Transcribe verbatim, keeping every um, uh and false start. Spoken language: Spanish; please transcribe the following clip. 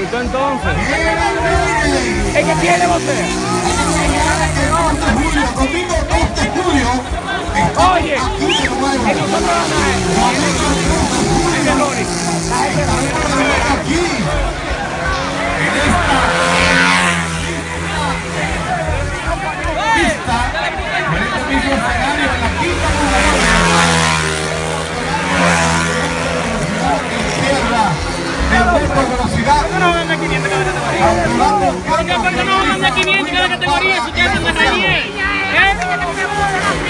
¿Y tú entonces? ¿Es que tiene usted? Oye, es que nosotros no hay. ¿Por qué no mandan quinientos en la categoría? Si ya se me está bien.